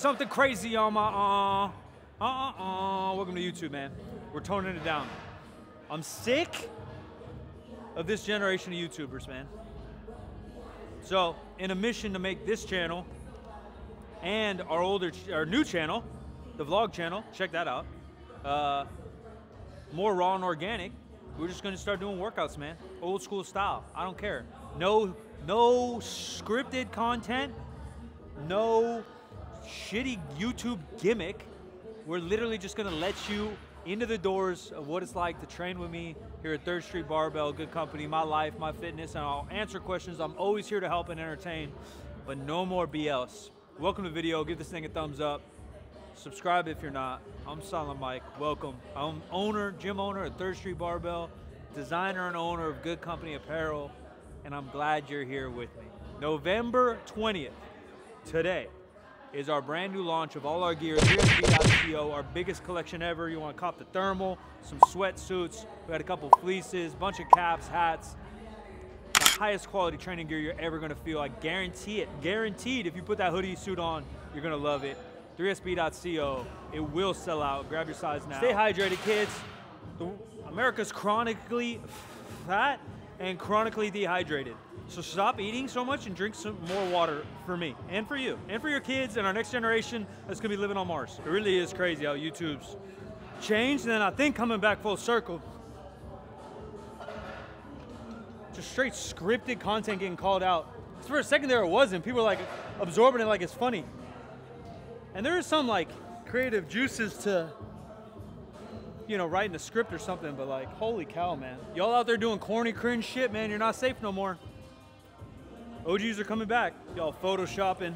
Something crazy on my Welcome to YouTube, man. We're toning it down. I'm sick of this generation of YouTubers, man. So, in a mission to make this channel and our new channel, the vlog channel, check that out, more raw and organic, we're just gonna start doing workouts, man. Old school style. I don't care. No scripted content. No shitty YouTube gimmick. We're literally just gonna let you into the doors of what it's like to train with me here at Third Street Barbell, Good Company, my life, my fitness, and I'll answer questions. I'm always here to help and entertain, but no more BS. Welcome to the video. Give this thing a thumbs up. Subscribe if you're not. I'm Silent Mike. Welcome. I'm owner, gym owner at Third Street Barbell, designer and owner of Good Company Apparel, and I'm glad you're here with me. November 20th, today, is our brand new launch of all our gear, 3sb.co, our biggest collection ever. You want to cop the thermal, some sweatsuits, we got a couple fleeces, bunch of caps, hats, the highest quality training gear you're ever going to feel. I guarantee it. Guaranteed, if you put that hoodie suit on, you're going to love it. 3sb.co, it will sell out. Grab your size now. Stay hydrated, kids. America's chronically fat and chronically dehydrated. So stop eating so much and drink some more water for me and for you and for your kids and our next generation that's gonna be living on Mars. It really is crazy how YouTube's changed, and then I think coming back full circle, just straight scripted content getting called out. For a second there it wasn't. People were like absorbing it like it's funny. And there is some like creative juices to, you know, writing a script or something, but like, holy cow, man. Y'all out there doing corny cringe shit, man, you're not safe no more. OGs are coming back. Y'all photoshopping,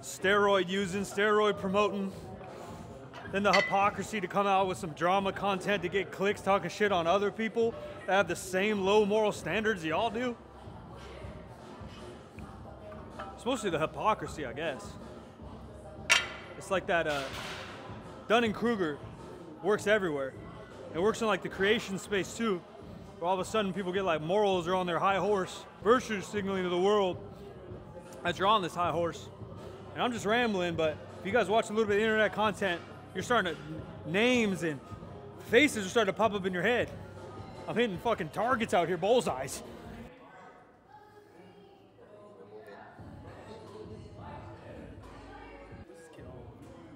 steroid using, steroid promoting. Then the hypocrisy to come out with some drama content to get clicks, talking shit on other people that have the same low moral standards y'all do. It's mostly the hypocrisy, I guess. It's like that Dunning-Kruger works everywhere. It works in like the creation space too, where all of a sudden people get like morals or on their high horse, virtue signaling to the world that you're on this high horse. And I'm just rambling, but if you guys watch a little bit of internet content, you're starting to, names and faces are starting to pop up in your head. I'm hitting fucking targets out here, bullseyes.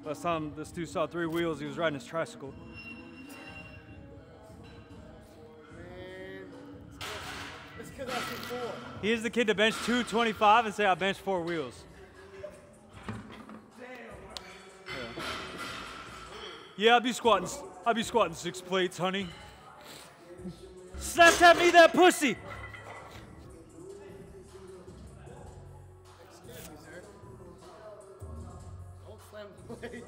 Last time this dude saw three wheels, he was riding his tricycle. He is the kid to bench 225 and say, I bench four wheels. Yeah, I'll be squatting six plates, honey. Slap at me, that pussy. Excuse me, sir. Don't slam the plate.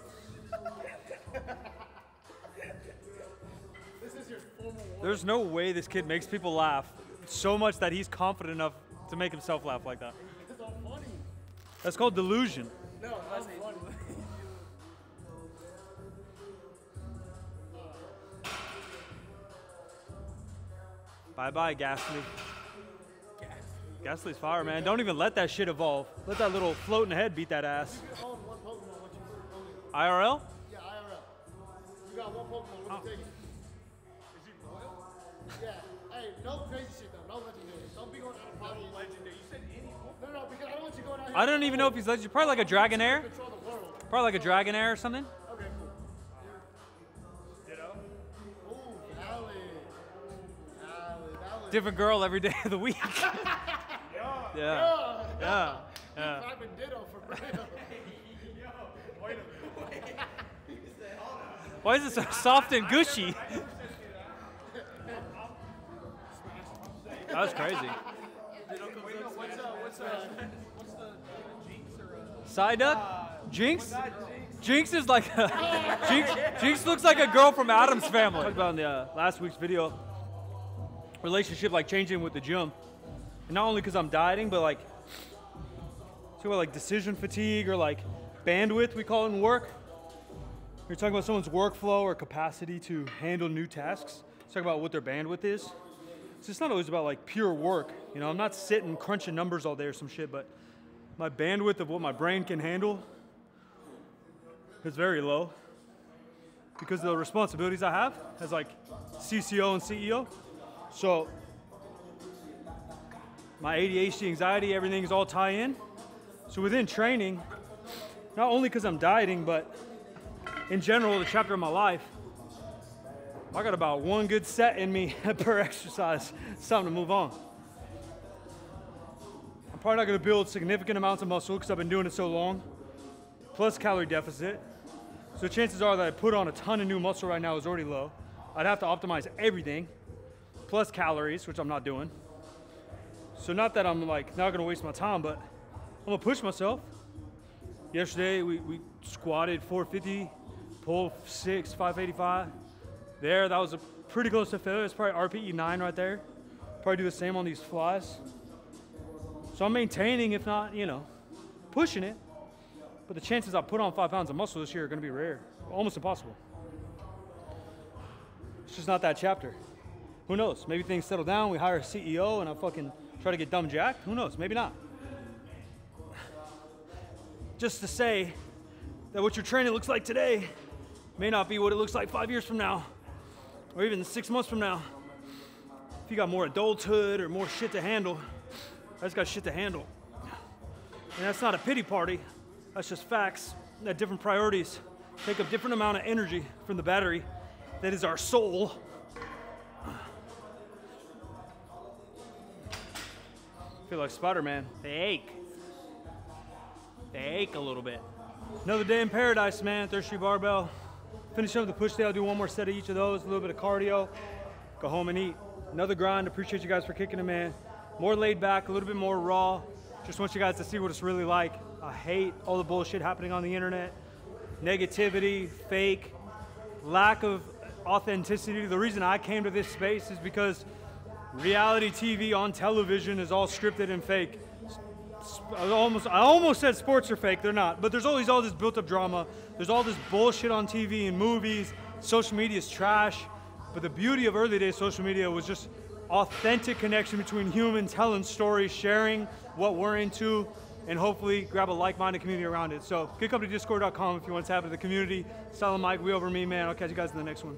This is your formal warning. There's no way this kid makes people laugh so much that he's confident enough to make himself laugh like that. Funny. That's called delusion. No, that's funny. Bye-bye, Gastly. Gastly's fire, man. Don't even let that shit evolve. Let that little floating head beat that ass. IRL? Yeah, IRL. You got one Pokemon. What do you take? Is he royal? Yeah. Hey, no crazy shit though, no legendary. Don't be going out of no legendary. You said any Pokemon? No, because I don't want you going out here. I don't even know if he's legendary. Probably like a Dragonair. Probably like a Dragonair or something. Okay, cool. Ditto. Ooh, valid. Valid. Different girl every day of the week. Yeah. I've been ditto for real. Yo, wait a minute. Why is it so soft and gushy? That was crazy. What's the Jinx or a... Psyduck? Jinx? Jinx is like a... Jinx looks like a girl from Adam's Family. I talked about in the, last week's video, relationship like changing with the gym. And not only because I'm dieting, but like, see what, like decision fatigue or like bandwidth we call it in work. You're talking about someone's workflow or capacity to handle new tasks. Let's talk about what their bandwidth is. So it's not always about like pure work, you know, I'm not sitting crunching numbers all day or some shit, but my bandwidth of what my brain can handle is very low because of the responsibilities I have as like CCO and CEO. So my ADHD, anxiety, everything is all tie in. So within training, not only because I'm dieting, but in general, the chapter of my life, I got about one good set in me per exercise. It's time to move on. I'm probably not gonna build significant amounts of muscle because I've been doing it so long, plus calorie deficit. So chances are that I put on a ton of new muscle right now is already low. I'd have to optimize everything, plus calories, which I'm not doing. So not that I'm like not gonna waste my time, but I'm gonna push myself. Yesterday we squatted 450, pull 6, 585. There, that was a pretty close to failure. It's probably RPE 9 right there. Probably do the same on these flies. So I'm maintaining, if not, you know, pushing it. But the chances I put on 5 pounds of muscle this year are gonna be rare, almost impossible. It's just not that chapter. Who knows? Maybe things settle down, we hire a CEO and I fucking try to get dumb jacked. Who knows? Maybe not. Just to say that what your training looks like today may not be what it looks like 5 years from now, or even 6 months from now. If you got more adulthood or more shit to handle, I just got shit to handle. And that's not a pity party, that's just facts that different priorities take up different amount of energy from the battery that is our soul. I feel like Spider-Man. They ache. They ache a little bit. Another day in paradise, man. Third Street Barbell. Finishing up the push day, I'll do one more set of each of those, a little bit of cardio, go home and eat. Another grind. Appreciate you guys for kicking it, man. More laid back, a little bit more raw. Just want you guys to see what it's really like. I hate all the bullshit happening on the internet. Negativity, fake, lack of authenticity. The reason I came to this space is because reality TV on television is all scripted and fake. I almost said sports are fake, they're not, but there's always all this built-up drama. There's all this bullshit on TV and movies. Social media is trash. But the beauty of early day social media was just authentic connection between humans, telling stories, sharing what we're into, and hopefully grab a like-minded community around it. So, get up to Discord.com if you want to tap into the community. Silent Mike, We Over Me, man. I'll catch you guys in the next one.